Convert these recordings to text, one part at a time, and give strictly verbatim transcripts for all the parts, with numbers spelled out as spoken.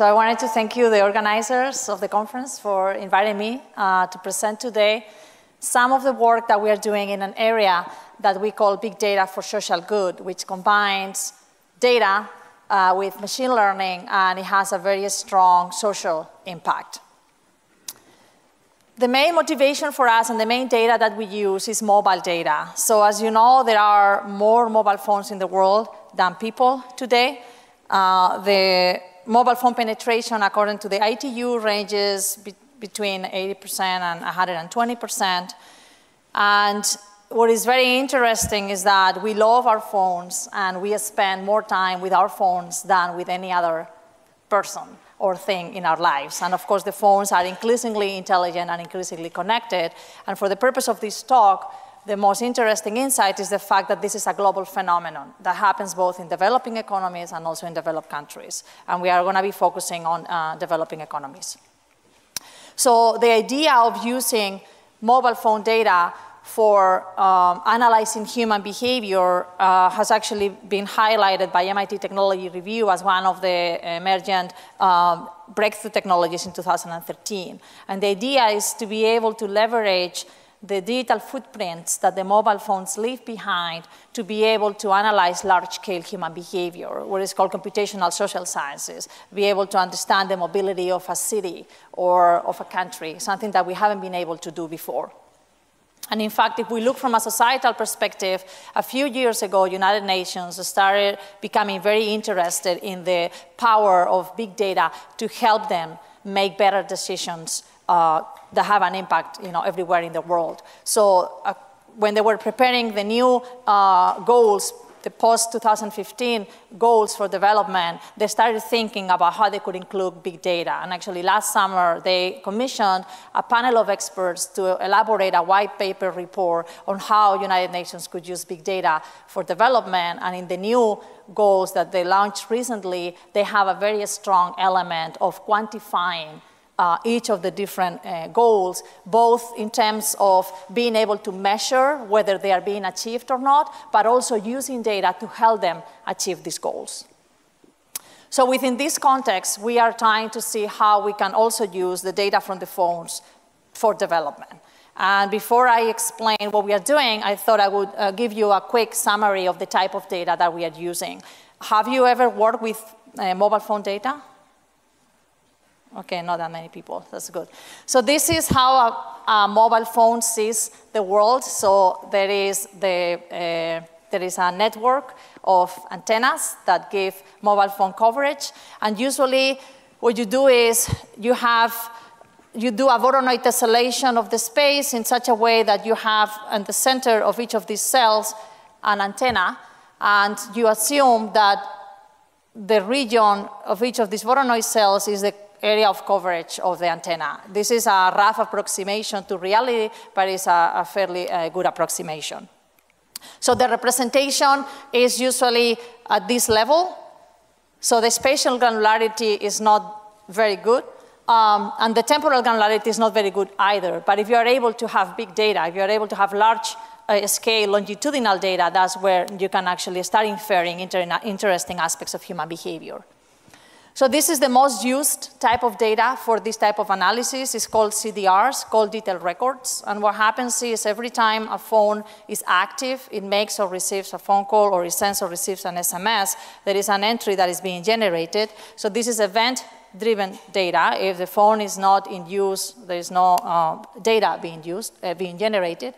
So I wanted to thank you, the organizers of the conference, for inviting me uh, to present today some of the work that we are doing in an area that we call Big Data for Social Good, which combines data uh, with machine learning, and it has a very strong social impact. The main motivation for us and the main data that we use is mobile data. So as you know, there are more mobile phones in the world than people today. Uh, the mobile phone penetration, according to the I T U, ranges be between eighty percent and one hundred twenty percent. And what is very interesting is that we love our phones, and we spend more time with our phones than with any other person or thing in our lives. And of course, the phones are increasingly intelligent and increasingly connected. And for the purpose of this talk, the most interesting insight is the fact that this is a global phenomenon that happens both in developing economies and also in developed countries. And we are going to be focusing on uh, developing economies. So the idea of using mobile phone data for um, analyzing human behavior uh, has actually been highlighted by M I T Technology Review as one of the emergent um, breakthrough technologies in two thousand thirteen. And the idea is to be able to leverage the digital footprints that the mobile phones leave behind to be able to analyze large-scale human behavior, what is called computational social sciences, be able to understand the mobility of a city or of a country, something that we haven't been able to do before. And in fact, if we look from a societal perspective, a few years ago, United Nations started becoming very interested in the power of big data to help them make better decisions uh, that have an impact, you know, everywhere in the world. So uh, when they were preparing the new uh, goals, the post two thousand fifteen goals for development, they started thinking about how they could include big data. And actually last summer, they commissioned a panel of experts to elaborate a white paper report on how United Nations could use big data for development. And in the new goals that they launched recently, they have a very strong element of quantifying Uh, each of the different uh, goals, both in terms of being able to measure whether they are being achieved or not, but also using data to help them achieve these goals. So within this context, we are trying to see how we can also use the data from the phones for development. And before I explain what we are doing, I thought I would uh, give you a quick summary of the type of data that we are using. Have you ever worked with uh, mobile phone data? Okay, not that many people, that's good. So this is how a, a mobile phone sees the world. So there is, the, uh, there is a network of antennas that give mobile phone coverage. And usually what you do is you, have, you do a Voronoi tessellation of the space in such a way that you have in the center of each of these cells an antenna, and you assume that the region of each of these Voronoi cells is the area of coverage of the antenna. This is a rough approximation to reality, but it's a, a fairly uh, good approximation. So the representation is usually at this level. So the spatial granularity is not very good. Um, and the temporal granularity is not very good either. But if you are able to have big data, if you are able to have large uh, scale longitudinal data, that's where you can actually start inferring inter interesting aspects of human behavior. So this is the most used type of data for this type of analysis. It's called C D Rs, called detailed records. And what happens is every time a phone is active, it makes or receives a phone call, or it sends or receives an S M S, there is an entry that is being generated. So this is event-driven data. If the phone is not in use, there is no uh, data being used, uh, being generated.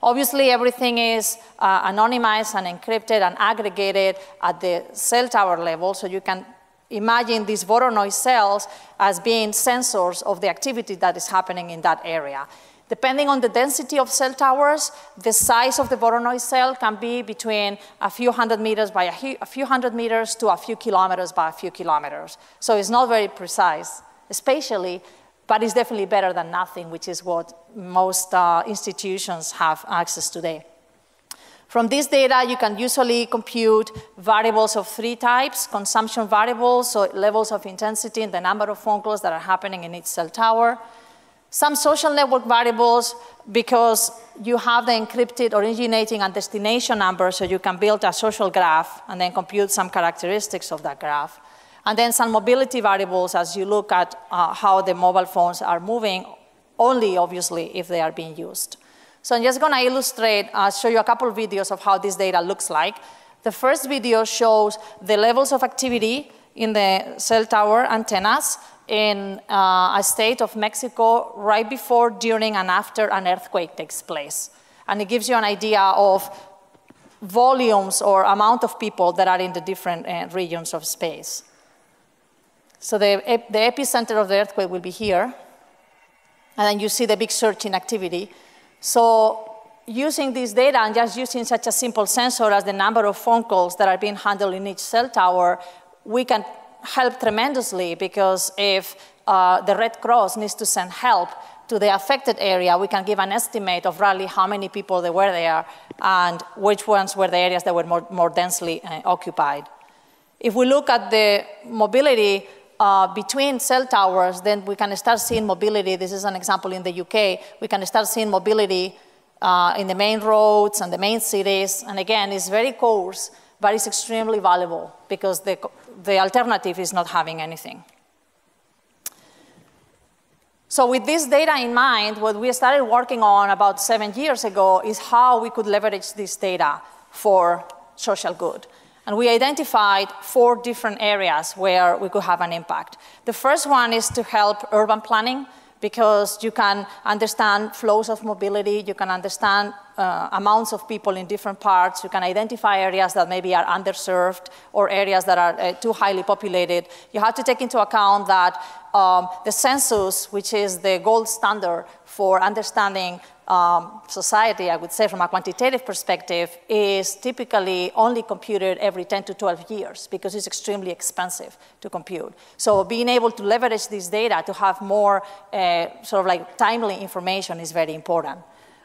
Obviously, everything is uh, anonymized and encrypted and aggregated at the cell tower level, so you can imagine these Voronoi cells as being sensors of the activity that is happening in that area. Depending on the density of cell towers, the size of the Voronoi cell can be between a few hundred meters by a, a few hundred meters to a few kilometers by a few kilometers. So it's not very precise spatially, but it's definitely better than nothing, which is what most uh, institutions have access to today. From this data, you can usually compute variables of three types: consumption variables, so levels of intensity and the number of phone calls that are happening in each cell tower; some social network variables, because you have the encrypted originating and destination number, so you can build a social graph and then compute some characteristics of that graph; And then some mobility variables as you look at uh, how the mobile phones are moving, only obviously if they are being used. So I'm just going to illustrate, uh, show you a couple of videos of how this data looks like. The first video shows the levels of activity in the cell tower antennas in uh, a state of Mexico right before, during, and after an earthquake takes place. And it gives you an idea of volumes or amount of people that are in the different uh, regions of space. So the, the epicenter of the earthquake will be here. And then you see the big surge in activity. So using this data and just using such a simple sensor as the number of phone calls that are being handled in each cell tower, we can help tremendously, because if uh, the Red Cross needs to send help to the affected area, we can give an estimate of roughly how many people there were there and which ones were the areas that were more, more densely uh, occupied. If we look at the mobility Uh, between cell towers, then we can start seeing mobility. This is an example in the U K. We can start seeing mobility uh, in the main roads and the main cities. And again, it's very coarse, but it's extremely valuable because the, the alternative is not having anything. So with this data in mind, what we started working on about seven years ago is how we could leverage this data for social good. And we identified four different areas where we could have an impact. The first one is to help urban planning, because you can understand flows of mobility, you can understand uh, amounts of people in different parts, you can identify areas that maybe are underserved or areas that are uh, too highly populated. You have to take into account that um, the census, which is the gold standard for understanding Um, society, I would say, from a quantitative perspective, is typically only computed every ten to twelve years because it's extremely expensive to compute. So being able to leverage this data to have more uh, sort of like timely information is very important.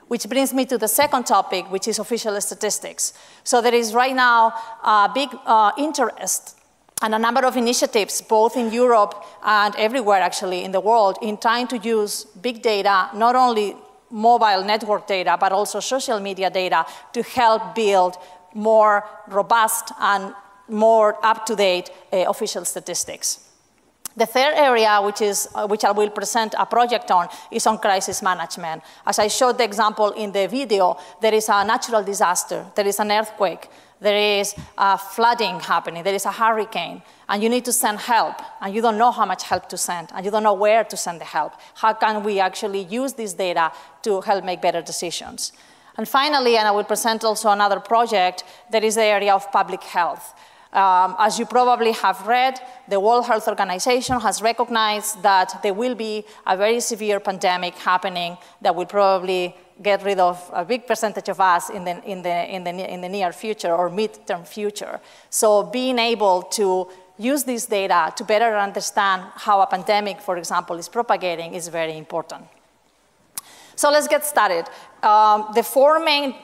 Which brings me to the second topic, which is official statistics. So there is right now a big uh, interest and a number of initiatives, both in Europe and everywhere actually in the world, in trying to use big data, not only mobile network data, but also social media data, to help build more robust and more up-to-date uh, official statistics. The third area, which, is, uh, which I will present a project on, is on crisis management. As I showed the example in the video, there is a natural disaster, there is an earthquake, there is uh, flooding happening, there is a hurricane, and you need to send help, and you don't know how much help to send, and you don't know where to send the help. How can we actually use this data to help make better decisions? And finally, and I will present also another project, there is the area of public health. Um, as you probably have read, the World Health Organization has recognized that there will be a very severe pandemic happening that will probably get rid of a big percentage of us in the, in the, in the, in the near future or mid-term future. So being able to use this data to better understand how a pandemic, for example, is propagating is very important. So let's get started. Um, the four main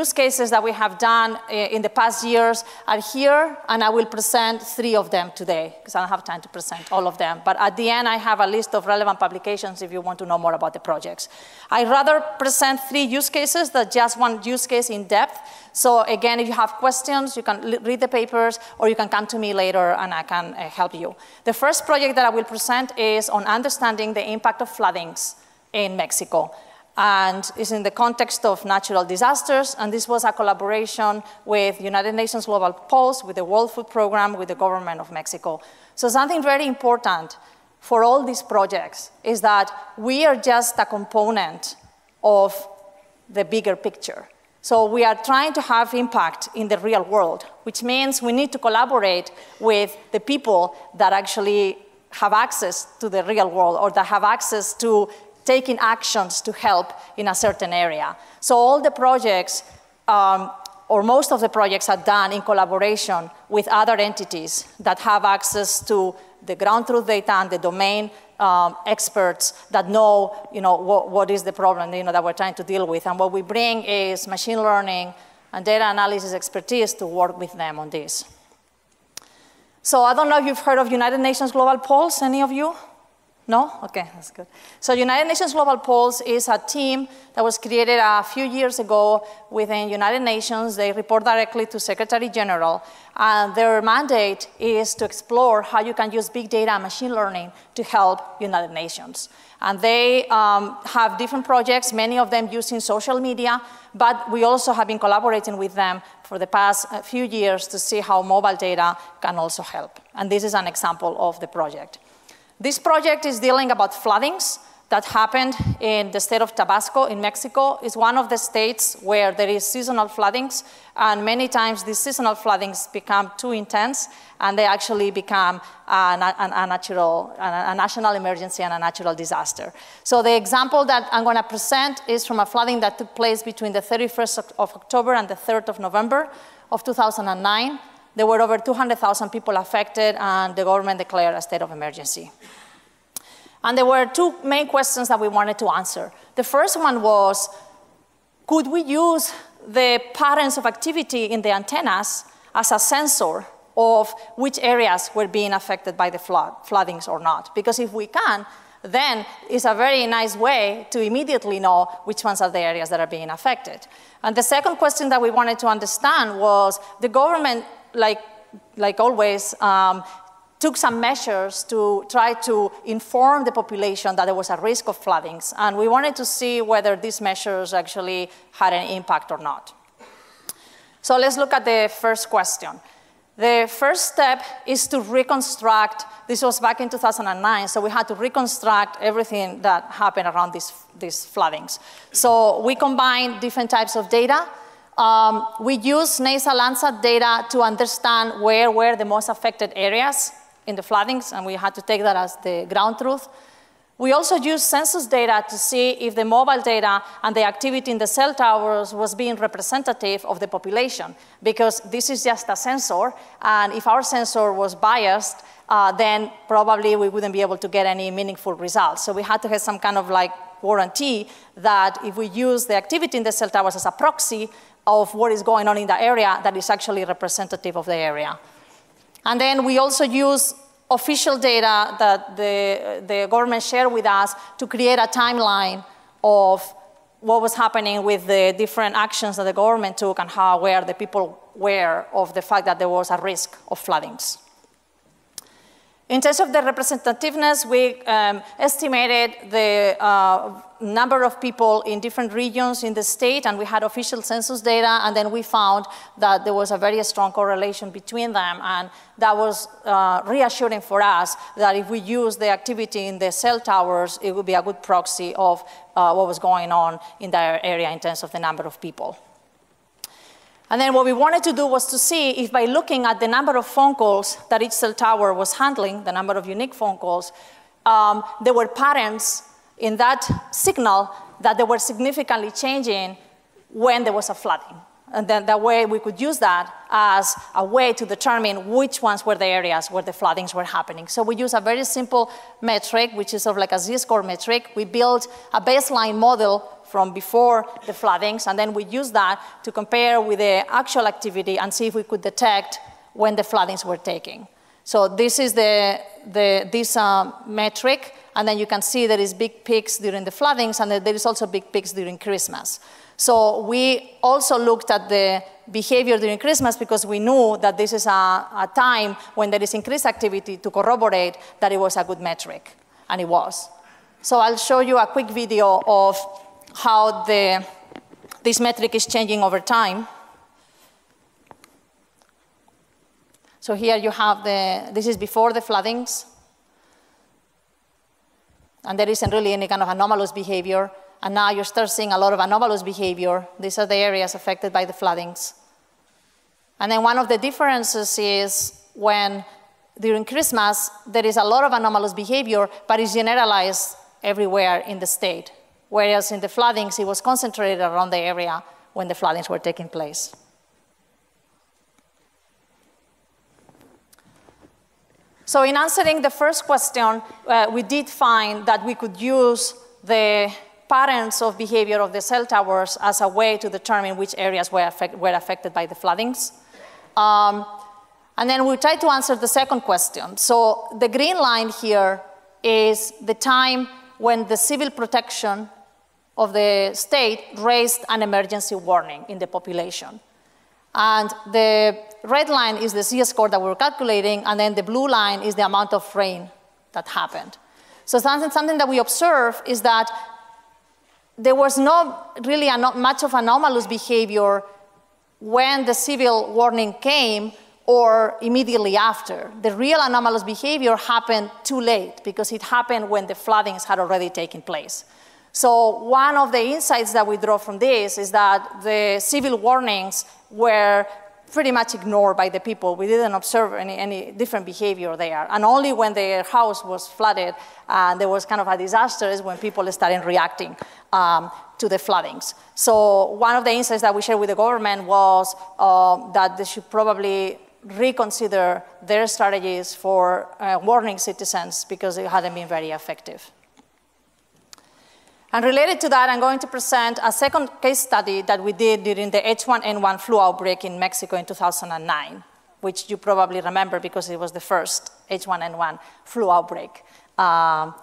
use cases that we have done in the past years are here, and I will present three of them today, because I don't have time to present all of them. But at the end, I have a list of relevant publications if you want to know more about the projects. I'd rather present three use cases than just one use case in depth. So again, if you have questions, you can read the papers, or you can come to me later, and I can uh, help you. The first project that I will present is on understanding the impact of floodings in Mexico. And is in the context of natural disasters, and this was a collaboration with United Nations Global Pulse, with the World Food Program, with the government of Mexico. So something very important for all these projects is that we are just a component of the bigger picture. So we are trying to have impact in the real world, which means we need to collaborate with the people that actually have access to the real world or that have access to taking actions to help in a certain area. So all the projects, um, or most of the projects, are done in collaboration with other entities that have access to the ground truth data and the domain um, experts that know, you know what, what is the problem you know, that we're trying to deal with. And what we bring is machine learning and data analysis expertise to work with them on this. So I don't know if you've heard of United Nations Global Pulse, any of you? No? Okay, that's good. So United Nations Global Pulse is a team that was created a few years ago within United Nations. They report directly to Secretary General. And their mandate is to explore how you can use big data and machine learning to help United Nations. And they um, have different projects, many of them using social media, but we also have been collaborating with them for the past few years to see how mobile data can also help. And this is an example of the project. This project is dealing about floodings that happened in the state of Tabasco in Mexico. It's one of the states where there is seasonal floodings, and many times these seasonal floodings become too intense, and they actually become a, a, a, natural, a, a national emergency and a natural disaster. So the example that I'm going to present is from a flooding that took place between the thirty-first of October and the third of November of two thousand nine. There were over two hundred thousand people affected, and the government declared a state of emergency. And there were two main questions that we wanted to answer. The first one was, could we use the patterns of activity in the antennas as a sensor of which areas were being affected by the flood, floodings or not? Because if we can, then it's a very nice way to immediately know which ones are the areas that are being affected. And the second question that we wanted to understand was, the government, like, like always, um, took some measures to try to inform the population that there was a risk of floodings, and we wanted to see whether these measures actually had an impact or not. So let's look at the first question. The first step is to reconstruct. This was back in two thousand nine, so we had to reconstruct everything that happened around these, these floodings. So we combined different types of data. Um, we used NASA Landsat data to understand where were the most affected areas in the floodings, and we had to take that as the ground truth. We also used census data to see if the mobile data and the activity in the cell towers was being representative of the population, because this is just a sensor, and if our sensor was biased, uh, then probably we wouldn't be able to get any meaningful results. So we had to have some kind of like warranty that if we use the activity in the cell towers as a proxy of what is going on in the area, that is actually representative of the area. And then we also use official data that the, the government shared with us to create a timeline of what was happening with the different actions that the government took and how aware the people were of the fact that there was a risk of floodings. In terms of the representativeness, we um, estimated the uh, number of people in different regions in the state, and we had official census data, and then we found that there was a very strong correlation between them, and that was uh, reassuring for us that if we use the activity in the cell towers, it would be a good proxy of uh, what was going on in the area in terms of the number of people. And then what we wanted to do was to see if by looking at the number of phone calls that each cell tower was handling, the number of unique phone calls, um, there were patterns in that signal that they were significantly changing when there was a flooding. And then that way we could use that as a way to determine which ones were the areas where the floodings were happening. So we use a very simple metric, which is sort of like a Z-score metric. We built a baseline model from before the floodings, and then we use that to compare with the actual activity and see if we could detect when the floodings were taking. So this is the, the, this um, metric, and then you can see there is big peaks during the floodings, and there is also big peaks during Christmas. So we also looked at the behavior during Christmas because we knew that this is a, a time when there is increased activity to corroborate that it was a good metric, and it was. So I'll show you a quick video of how the, this metric is changing over time. So here you have the, this is before the floodings. And there isn't really any kind of anomalous behavior. And now you start seeing a lot of anomalous behavior. These are the areas affected by the floodings. And then one of the differences is when, during Christmas, there is a lot of anomalous behavior, but it's generalized everywhere in the state. Whereas in the floodings, it was concentrated around the area when the floodings were taking place. So in answering the first question, uh, we did find that we could use the patterns of behavior of the cell towers as a way to determine which areas were, affect were affected by the floodings. Um, and then we tried to answer the second question. So the green line here is the time when the civil protection of the state raised an emergency warning in the population. And the red line is the Z-score that we're calculating, and then the blue line is the amount of rain that happened. So something that we observe is that there was not really much of anomalous behavior when the civil warning came or immediately after. The real anomalous behavior happened too late because it happened when the floodings had already taken place. So one of the insights that we draw from this is that the civil warnings were pretty much ignored by the people. We didn't observe any, any different behavior there. And only when their house was flooded and uh, there was kind of a disaster is when people started reacting um, to the floodings. So one of the insights that we shared with the government was uh, that they should probably reconsider their strategies for uh, warning citizens because it hadn't been very effective. And related to that, I'm going to present a second case study that we did during the H one N one flu outbreak in Mexico in two thousand nine, which you probably remember because it was the first H one N one flu outbreak. Um,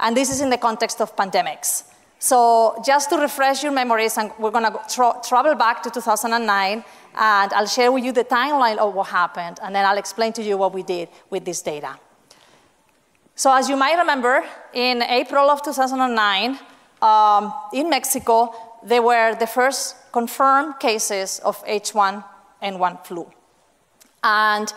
and this is in the context of pandemics. So just to refresh your memories, and we're going to tra travel back to two thousand nine, and I'll share with you the timeline of what happened, and then I'll explain to you what we did with this data. So as you might remember, in April of two thousand nine, Um, in Mexico, they were the first confirmed cases of H one N one flu. And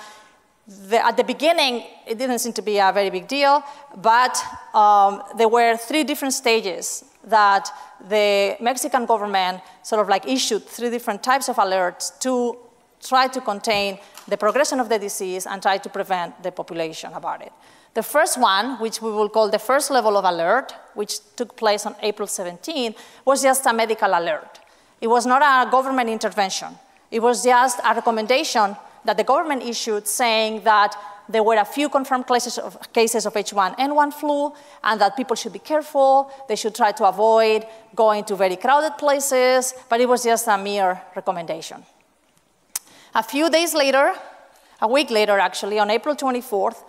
the, at the beginning, it didn't seem to be a very big deal, but um, there were three different stages that the Mexican government sort of like issued three different types of alerts to try to contain the progression of the disease and try to prevent the population about it. The first one, which we will call the first level of alert, which took place on April seventeenth, was just a medical alert. It was not a government intervention. It was just a recommendation that the government issued saying that there were a few confirmed cases of, cases of H one N one flu and that people should be careful. They should try to avoid going to very crowded places, but it was just a mere recommendation. A few days later, a week later actually, on April twenty-fourth,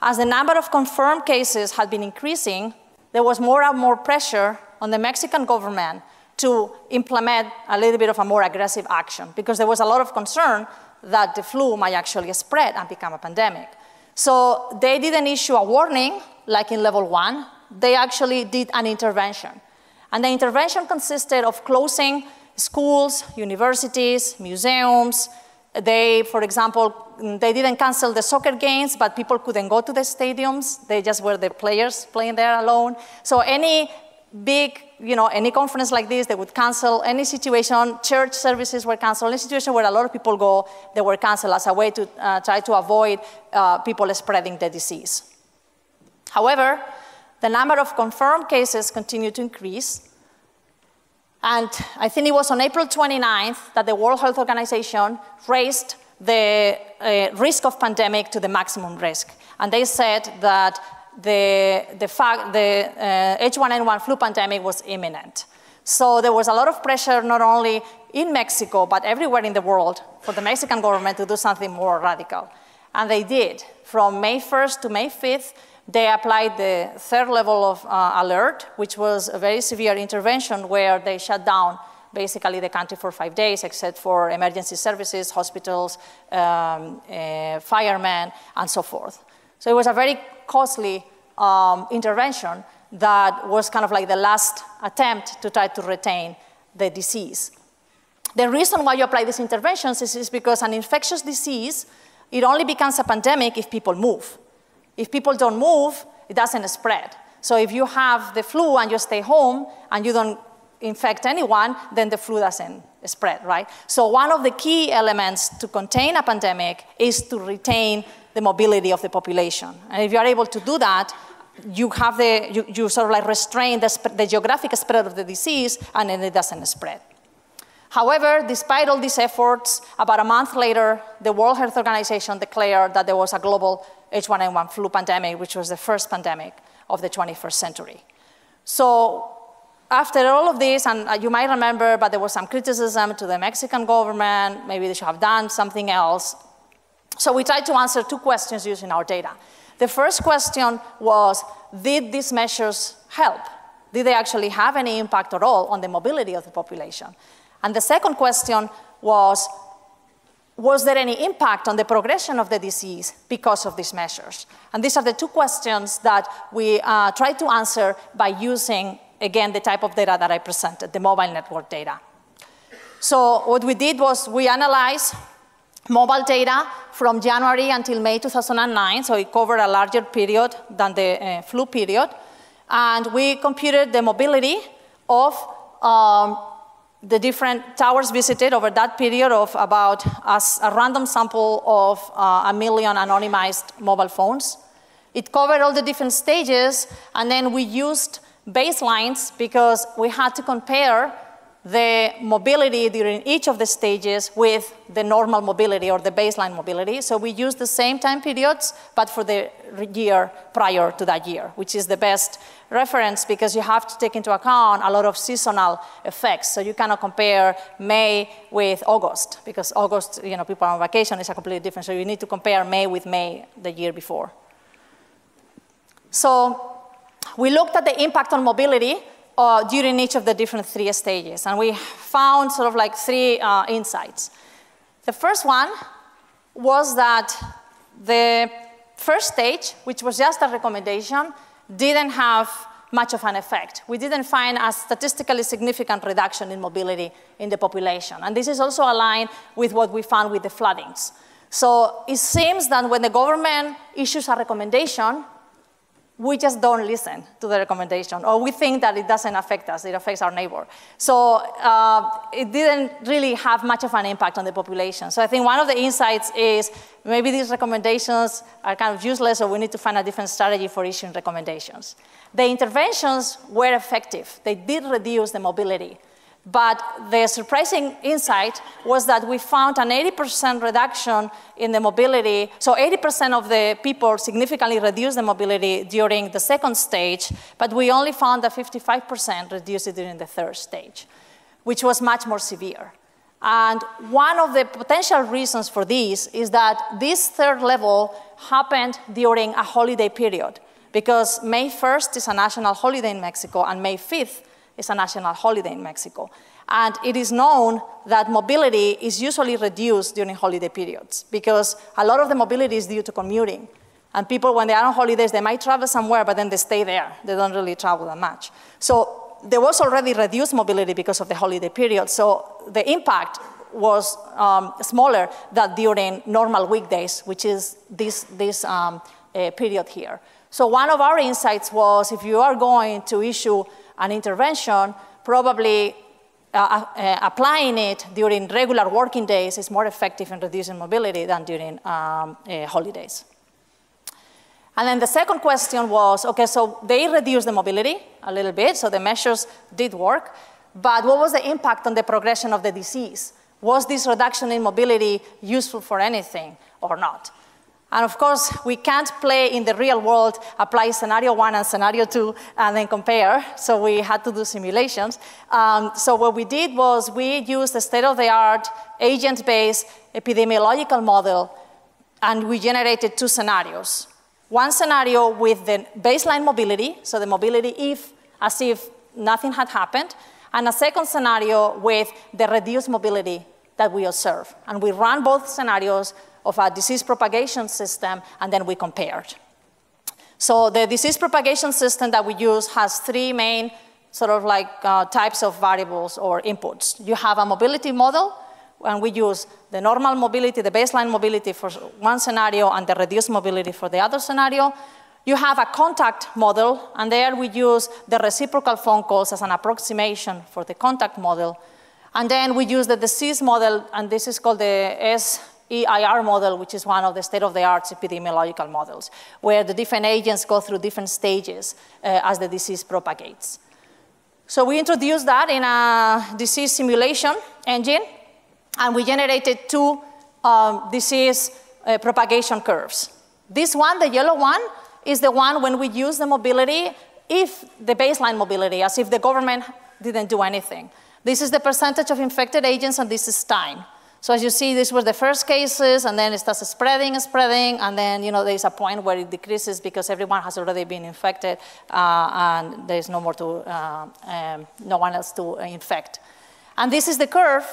as the number of confirmed cases had been increasing, there was more and more pressure on the Mexican government to implement a little bit of a more aggressive action because there was a lot of concern that the flu might actually spread and become a pandemic. So they didn't issue a warning like in level one. They actually did an intervention. And the intervention consisted of closing schools, universities, museums. They, for example, they didn't cancel the soccer games, but people couldn't go to the stadiums. They just were the players playing there alone. So any big, you know, any conference like this, they would cancel. Any situation, church services were canceled. Any situation where a lot of people go, they were canceled as a way to uh, try to avoid uh, people spreading the disease. However, the number of confirmed cases continued to increase. And I think it was on April twenty-ninth that the World Health Organization raised the uh, risk of pandemic to the maximum risk. And they said that the, the, fact, the uh, H one N one flu pandemic was imminent. So there was a lot of pressure not only in Mexico, but everywhere in the world for the Mexican government to do something more radical. And they did. From May first to May fifth, they applied the third level of uh, alert, which was a very severe intervention where they shut down basically the country for five days, except for emergency services, hospitals, um, uh, firemen, and so forth. So it was a very costly um, intervention that was kind of like the last attempt to try to retain the disease. The reason why you apply these interventions is, is because an infectious disease, it only becomes a pandemic if people move. If people don't move, it doesn't spread. So if you have the flu and you stay home and you don't infect anyone, then the flu doesn't spread, right? So one of the key elements to contain a pandemic is to retain the mobility of the population. And if you are able to do that, you have the, you, you sort of like restrain the, the geographic spread of the disease, and then it doesn't spread. However, despite all these efforts, about a month later, the World Health Organization declared that there was a global H one N one flu pandemic, which was the first pandemic of the twenty-first century. So after all of this, and you might remember, but there was some criticism to the Mexican government. Maybe they should have done something else. So we tried to answer two questions using our data. The first question was, did these measures help? Did they actually have any impact at all on the mobility of the population? And the second question was, was there any impact on the progression of the disease because of these measures? And these are the two questions that we uh, try to answer by using, again, the type of data that I presented, the mobile network data. So what we did was we analyzed mobile data from January until May two thousand nine, so it covered a larger period than the uh, flu period. And we computed the mobility of um, the different towers visited over that period of about a, a random sample of uh, a million anonymized mobile phones. It covered all the different stages, and then we used baselines because we had to compare the mobility during each of the stages with the normal mobility or the baseline mobility. So we used the same time periods, but for the year prior to that year, which is the best reference because you have to take into account a lot of seasonal effects. So you cannot compare May with August because August, you know, people are on vacation, it's a completely different. So you need to compare May with May the year before. So we looked at the impact on mobility Uh, during each of the different three stages. And we found sort of like three uh, insights. The first one was that the first stage, which was just a recommendation, didn't have much of an effect. We didn't find a statistically significant reduction in mobility in the population. And this is also aligned with what we found with the floodings. So it seems that when the government issues a recommendation, we just don't listen to the recommendation, or we think that it doesn't affect us, it affects our neighbor. So uh, it didn't really have much of an impact on the population. So I think one of the insights is maybe these recommendations are kind of useless, or we need to find a different strategy for issuing recommendations. The interventions were effective. They did reduce the mobility. But the surprising insight was that we found an eighty percent reduction in the mobility. So eighty percent of the people significantly reduced the mobility during the second stage, but we only found that fifty-five percent reduced it during the third stage, which was much more severe. And one of the potential reasons for this is that this third level happened during a holiday period, because May first is a national holiday in Mexico, and May fifth is a national holiday in Mexico. And it is known that mobility is usually reduced during holiday periods because a lot of the mobility is due to commuting. And people, when they are on holidays, they might travel somewhere, but then they stay there. They don't really travel that much. So there was already reduced mobility because of the holiday period. So the impact was um, smaller than during normal weekdays, which is this, this um, uh, period here. So one of our insights was, if you are going to issue an intervention, probably uh, uh, applying it during regular working days is more effective in reducing mobility than during um, uh, holidays. And then the second question was, okay, so they reduced the mobility a little bit, so the measures did work, but what was the impact on the progression of the disease? Was this reduction in mobility useful for anything or not? And of course, we can't play in the real world, apply scenario one and scenario two, and then compare. So we had to do simulations. Um, so what we did was we used a state-of-the-art agent-based epidemiological model, and we generated two scenarios. One scenario with the baseline mobility, so the mobility if, as if nothing had happened, and a second scenario with the reduced mobility that we observe. And we ran both scenarios of our disease propagation system, and then we compared. So the disease propagation system that we use has three main sort of like uh, types of variables or inputs. You have a mobility model, and we use the normal mobility, the baseline mobility for one scenario, and the reduced mobility for the other scenario. You have a contact model, and there we use the reciprocal phone calls as an approximation for the contact model. And then we use the disease model, and this is called the S E I R model, which is one of the state-of-the-art epidemiological models, where the different agents go through different stages uh, as the disease propagates. So we introduced that in a disease simulation engine, and we generated two um, disease uh, propagation curves. This one, the yellow one, is the one when we use the mobility, if the baseline mobility, as if the government didn't do anything. This is the percentage of infected agents, and this is time. So as you see, this was the first cases, and then it starts spreading, spreading, and then you know there is a point where it decreases because everyone has already been infected, uh, and there is no more to, uh, um, no one else to infect. And this is the curve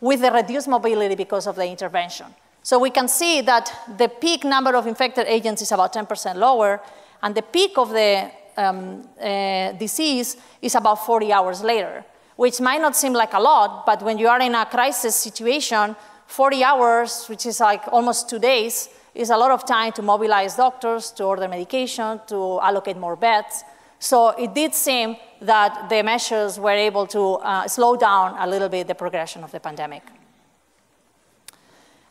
with the reduced mobility because of the intervention. So we can see that the peak number of infected agents is about ten percent lower, and the peak of the um, uh, disease is about forty hours later, which might not seem like a lot, but when you are in a crisis situation, forty hours, which is like almost two days, is a lot of time to mobilize doctors, to order medication, to allocate more beds. So it did seem that the measures were able to uh, slow down a little bit the progression of the pandemic.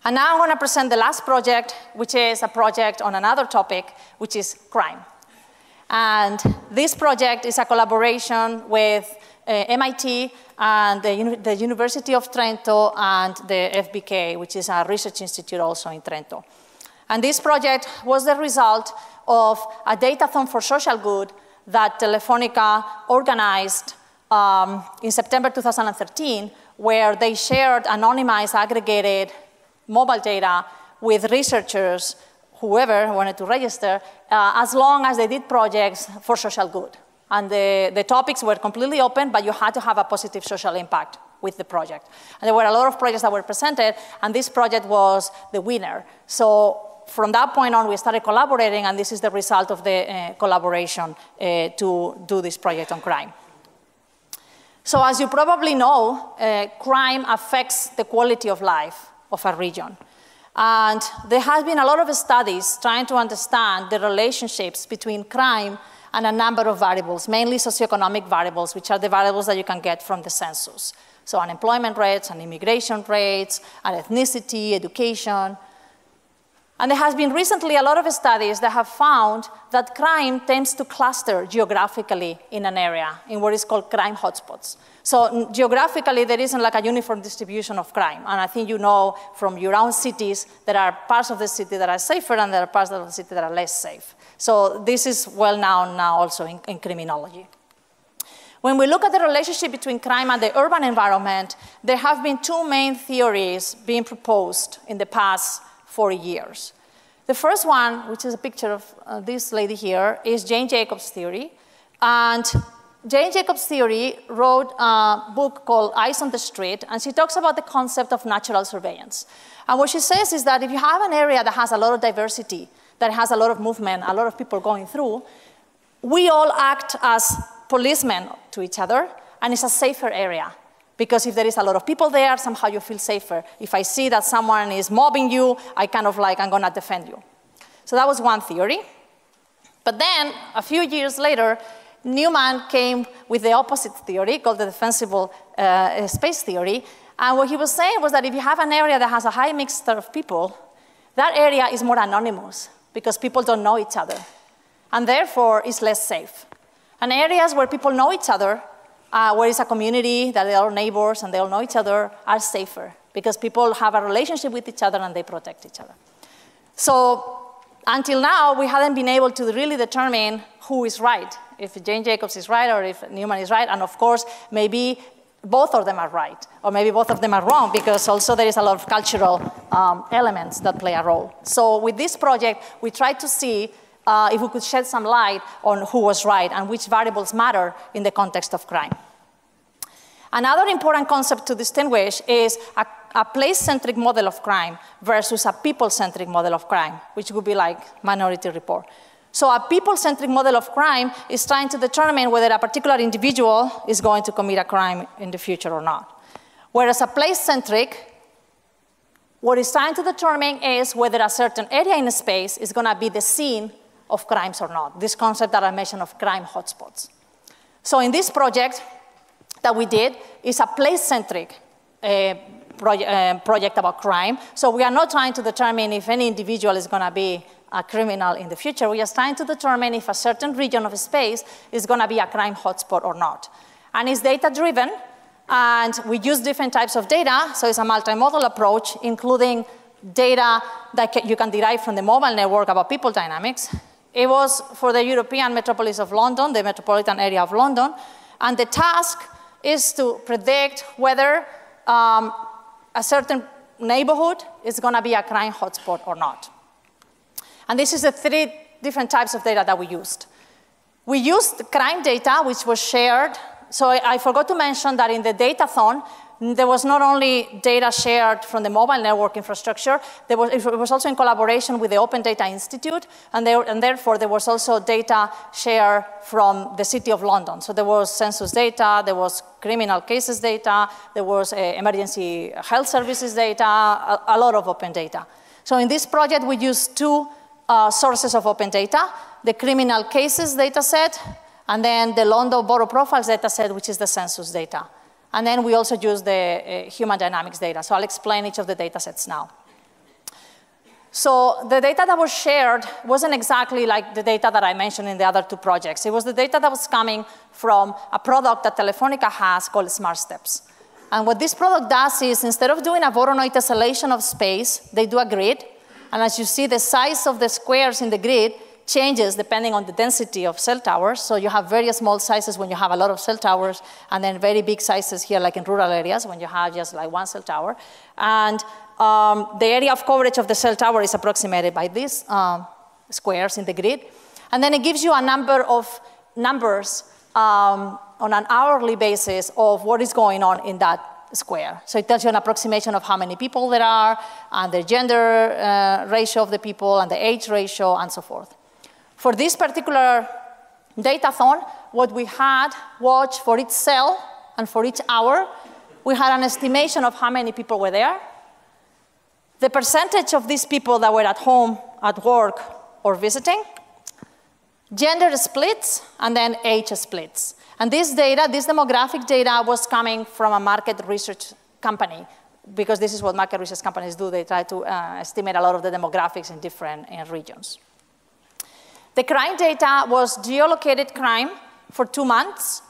And now I'm going to present the last project, which is a project on another topic, which is crime. And this project is a collaboration with Uh, M I T and the, the University of Trento and the F B K, which is a research institute also in Trento. And this project was the result of a datathon for social good that Telefónica organized um, in September two thousand thirteen, where they shared anonymized, aggregated mobile data with researchers, whoever wanted to register, uh, as long as they did projects for social good. And the, the topics were completely open, but you had to have a positive social impact with the project. And there were a lot of projects that were presented, and this project was the winner. So from that point on, we started collaborating, and this is the result of the uh, collaboration uh, to do this project on crime. So as you probably know, uh, crime affects the quality of life of a region. And there has been a lot of studies trying to understand the relationships between crime and a number of variables, mainly socioeconomic variables, which are the variables that you can get from the census. So unemployment rates, and immigration rates, and ethnicity, education. And there has been recently a lot of studies that have found that crime tends to cluster geographically in an area, in what is called crime hotspots. So geographically, there isn't like a uniform distribution of crime. And I think you know from your own cities, there are parts of the city that are safer and there are parts of the city that are less safe. So this is well known now also in, in criminology. When we look at the relationship between crime and the urban environment, there have been two main theories being proposed in the past forty years. The first one, which is a picture of uh, this lady here, is Jane Jacobs' theory. And Jane Jacobs' theory wrote a book called Eyes on the Street, and she talks about the concept of natural surveillance. And what she says is that if you have an area that has a lot of diversity, that has a lot of movement, a lot of people going through, we all act as policemen to each other, and it's a safer area. Because if there is a lot of people there, somehow you feel safer. If I see that someone is mobbing you, I kind of like, I'm gonna defend you. So that was one theory. But then, a few years later, Newman came with the opposite theory called the Defensible uh, Space Theory. And what he was saying was that if you have an area that has a high mixture of people, that area is more anonymous because people don't know each other. And therefore, it's less safe. And areas where people know each other, uh, where it's a community that they are neighbors and they all know each other, are safer because people have a relationship with each other and they protect each other. So until now, we haven't been able to really determine who is right, if Jane Jacobs is right or if Newman is right, and of course, maybe both of them are right, or maybe both of them are wrong, because also there is a lot of cultural um, elements that play a role. So with this project, we tried to see uh, if we could shed some light on who was right and which variables matter in the context of crime. Another important concept to distinguish is a, a place-centric model of crime versus a people-centric model of crime, which would be like Minority Report. So a people-centric model of crime is trying to determine whether a particular individual is going to commit a crime in the future or not. Whereas a place-centric, what it's trying to determine is whether a certain area in a space is going to be the scene of crimes or not, this concept that I mentioned of crime hotspots. So in this project that we did, it's a place-centric uh, proje uh, project about crime. So we are not trying to determine if any individual is going to be a criminal in the future. We are trying to determine if a certain region of space is going to be a crime hotspot or not. And it's data-driven, and we use different types of data, so it's a multimodal approach, including data that you can derive from the mobile network about people dynamics. It was for the European metropolis of London, the metropolitan area of London, and the task is to predict whether um, a certain neighborhood is going to be a crime hotspot or not. And this is the three different types of data that we used. We used crime data, which was shared. So I, I forgot to mention that in the datathon, there was not only data shared from the mobile network infrastructure, there was, it was also in collaboration with the Open Data Institute, and, there, and therefore there was also data shared from the City of London. So there was census data, there was criminal cases data, there was uh, emergency health services data, a, a lot of open data. So in this project we used two uh, sources of open data, the criminal cases data set, and then the London Borough Profiles data set, which is the census data. And then we also use the uh, human dynamics data. So I'll explain each of the data sets now. So the data that was shared wasn't exactly like the data that I mentioned in the other two projects. It was the data that was coming from a product that Telefónica has called SmartSteps. And what this product does is, instead of doing a Voronoi tessellation of space, they do a grid. And as you see, the size of the squares in the grid changes depending on the density of cell towers. So you have very small sizes when you have a lot of cell towers, and then very big sizes here, like in rural areas, when you have just like one cell tower. And um, the area of coverage of the cell tower is approximated by these um, squares in the grid. And then it gives you a number of numbers um, on an hourly basis of what is going on in that square. So it tells you an approximation of how many people there are, and the gender uh, ratio of the people, and the age ratio, and so forth. For this particular datathon, what we had was for each cell and for each hour, we had an estimation of how many people were there, the percentage of these people that were at home, at work, or visiting, gender splits, and then age splits. And this data, this demographic data, was coming from a market research company, because this is what market research companies do. They try to uh, estimate a lot of the demographics in different in regions. The crime data was geolocated crime for two months.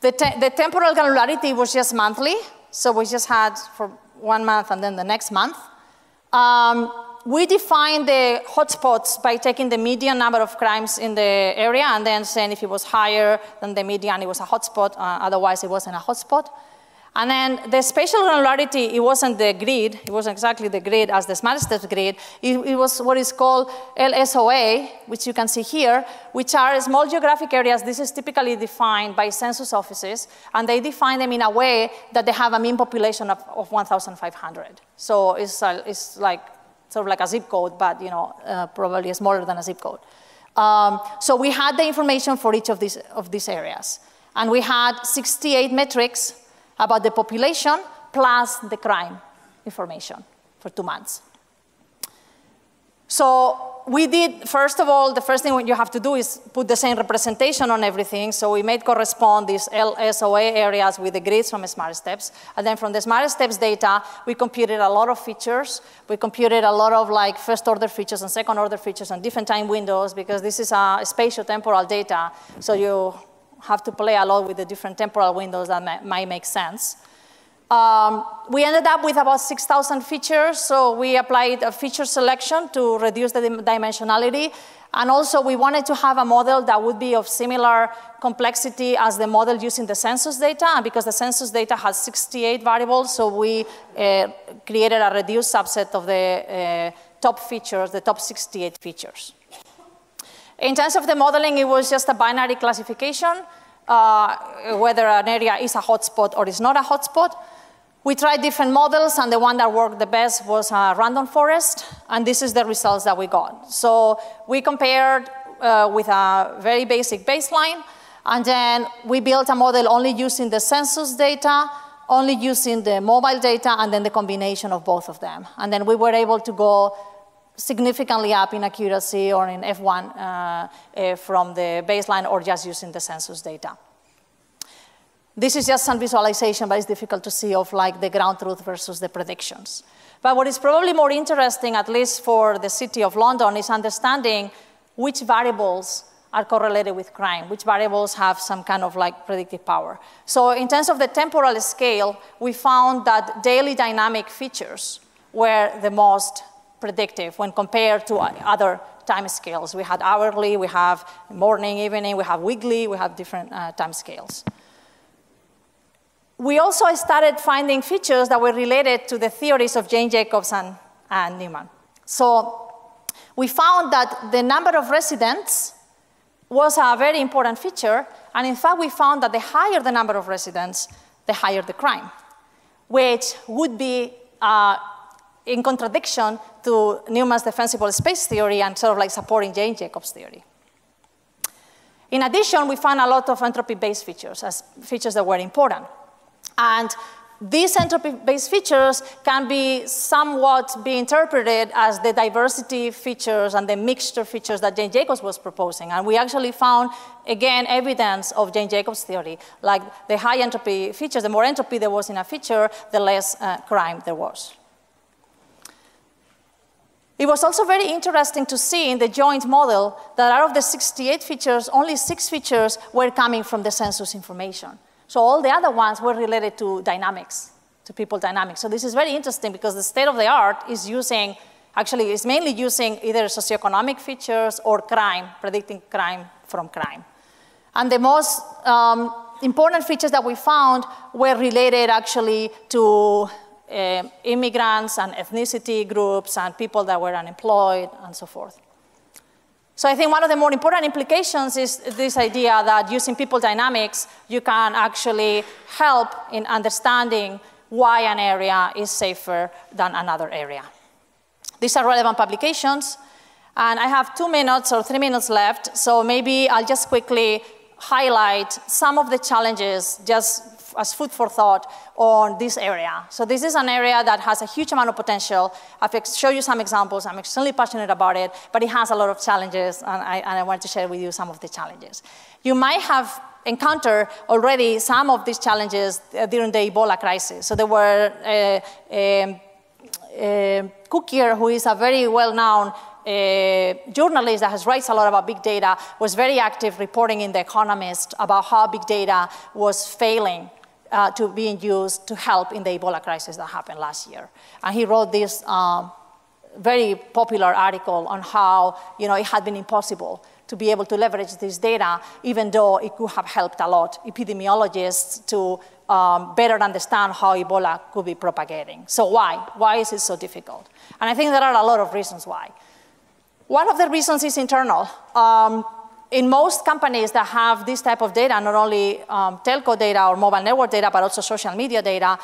The, te the temporal granularity was just monthly, so we just had for one month and then the next month. Um, we defined the hotspots by taking the median number of crimes in the area and then saying if it was higher than the median, it was a hotspot, uh, otherwise it wasn't a hotspot. And then the spatial granularity, it wasn't the grid, it wasn't exactly the grid as the SmartSteps grid, it, it was what is called L S O A, which you can see here, which are small geographic areas. This is typically defined by census offices, and they define them in a way that they have a mean population of, of one thousand five hundred. So it's, uh, it's like, sort of like a zip code, but you know, uh, probably smaller than a zip code. Um, so we had the information for each of these, of these areas. And we had sixty-eight metrics about the population plus the crime information for two months. So we did, first of all, the first thing you have to do is put the same representation on everything. So we made correspond these L S O A areas with the grids from SmartSteps. And then from the SmartSteps data, we computed a lot of features. We computed a lot of like first order features and second order features and different time windows, because this is a spatial temporal data. So you have to play a lot with the different temporal windows that may, might make sense. Um, we ended up with about six thousand features, so we applied a feature selection to reduce the dim dimensionality, and also we wanted to have a model that would be of similar complexity as the model used in the census data, and because the census data has sixty-eight variables, so we uh, created a reduced subset of the uh, top features, the top sixty-eight features. In terms of the modeling, it was just a binary classification, uh, whether an area is a hotspot or is not a hotspot. We tried different models, and the one that worked the best was uh, Random Forest, and this is the results that we got. So we compared uh, with a very basic baseline, and then we built a model only using the census data, only using the mobile data, and then the combination of both of them. And then we were able to go significantly up in accuracy or in F one uh, uh, from the baseline or just using the census data. This is just some visualization, but it's difficult to see of like the ground truth versus the predictions. But what is probably more interesting, at least for the City of London, is understanding which variables are correlated with crime, which variables have some kind of like predictive power. So in terms of the temporal scale, we found that daily dynamic features were the most predictive when compared to other time scales. We had hourly, we have morning, evening, we have weekly, we have different uh, time scales. We also started finding features that were related to the theories of Jane Jacobs and, and Newman. So we found that the number of residents was a very important feature, and in fact we found that the higher the number of residents, the higher the crime, which would be uh, in contradiction to Newman's Defensible Space Theory and sort of like supporting Jane Jacobs' theory. In addition, we found a lot of entropy-based features, as features that were important. And these entropy-based features can be somewhat be interpreted as the diversity features and the mixture features that Jane Jacobs was proposing. And we actually found, again, evidence of Jane Jacobs' theory, like the high entropy features, the more entropy there was in a feature, the less uh, crime there was. It was also very interesting to see in the joint model that out of the sixty-eight features, only six features were coming from the census information. So all the other ones were related to dynamics, to people dynamics. So this is very interesting because the state of the art is using, actually is mainly using either socioeconomic features or crime, predicting crime from crime. And the most um, important features that we found were related actually to uh, immigrants and ethnicity groups and people that were unemployed and so forth. So I think one of the more important implications is this idea that using people dynamics, you can actually help in understanding why an area is safer than another area. These are relevant publications, and I have two minutes or three minutes left, so maybe I'll just quickly highlight some of the challenges just as food for thought on this area. So this is an area that has a huge amount of potential. I've shown you some examples. I'm extremely passionate about it, but it has a lot of challenges, and I, and I want to share with you some of the challenges. You might have encountered already some of these challenges during the Ebola crisis. So there were uh, um, uh, Cukier, who is a very well-known a journalist that has writes a lot about big data, was very active reporting in The Economist about how big data was failing uh, to being used to help in the Ebola crisis that happened last year. And he wrote this um, very popular article on how, you know, it had been impossible to be able to leverage this data, even though it could have helped a lot epidemiologists to um, better understand how Ebola could be propagating. So why? Why is it so difficult? And I think there are a lot of reasons why. One of the reasons is internal. Um, in most companies that have this type of data, not only um, telco data or mobile network data, but also social media data,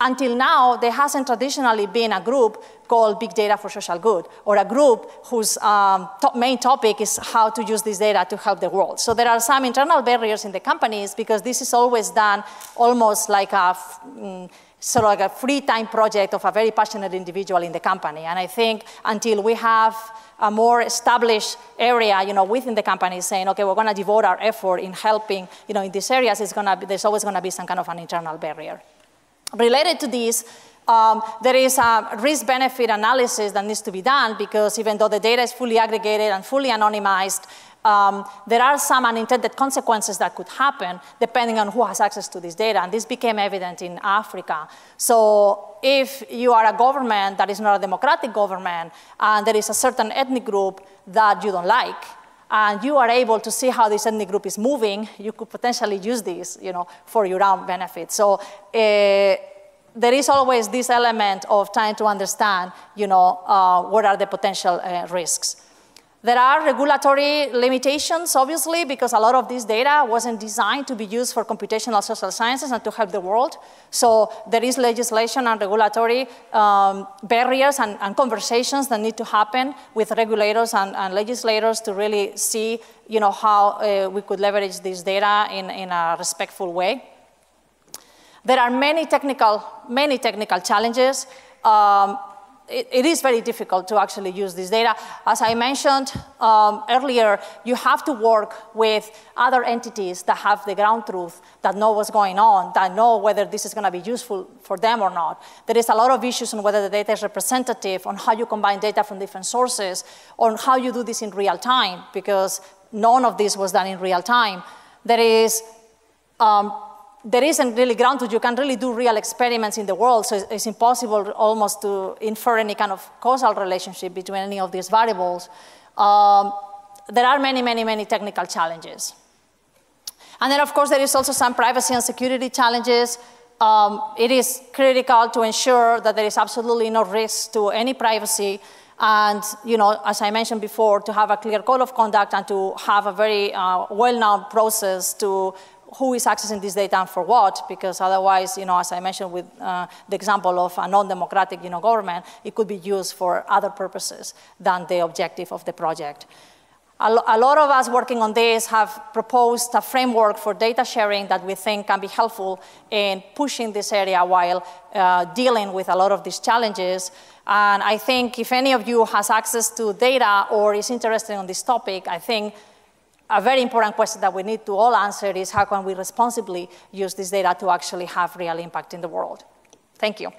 until now, there hasn't traditionally been a group called Big Data for Social Good, or a group whose um, top main topic is how to use this data to help the world. So there are some internal barriers in the companies because this is always done almost like a mm, sort of like a free time project of a very passionate individual in the company. And I think until we have a more established area, you know, within the company saying, okay, we're going to devote our effort in helping, you know, in these areas, it's going to be, there's always going to be some kind of an internal barrier. Related to this, um, there is a risk-benefit analysis that needs to be done because even though the data is fully aggregated and fully anonymized, Um, there are some unintended consequences that could happen depending on who has access to this data, and this became evident in Africa. So if you are a government that is not a democratic government and there is a certain ethnic group that you don't like, and you are able to see how this ethnic group is moving, you could potentially use this, you know, for your own benefit. So uh, there is always this element of trying to understand, you know, uh, what are the potential uh, risks. There are regulatory limitations, obviously, because a lot of this data wasn't designed to be used for computational social sciences and to help the world. So there is legislation and regulatory um, barriers and, and conversations that need to happen with regulators and, and legislators to really see, you know, how uh, we could leverage this data in, in a respectful way. There are many technical, many technical challenges. Um, It, it is very difficult to actually use this data. As I mentioned um, earlier, you have to work with other entities that have the ground truth, that know what's going on, that know whether this is going to be useful for them or not. There is a lot of issues on whether the data is representative, on how you combine data from different sources, on how you do this in real time, because none of this was done in real time. There is um, There isn't really ground truth. You can really do real experiments in the world, so it's, it's impossible almost to infer any kind of causal relationship between any of these variables. Um, there are many, many, many technical challenges. And then, of course, there is also some privacy and security challenges. Um, it is critical to ensure that there is absolutely no risk to any privacy, and, you know, as I mentioned before, to have a clear code of conduct and to have a very uh, well-known process to who is accessing this data and for what, because otherwise, you know, as I mentioned with uh, the example of a non-democratic, you know, government, it could be used for other purposes than the objective of the project. A lot of us working on this have proposed a framework for data sharing that we think can be helpful in pushing this area while uh, dealing with a lot of these challenges. And I think if any of you has access to data or is interested in this topic, I think a very important question that we need to all answer is how can we responsibly use this data to actually have real impact in the world? Thank you.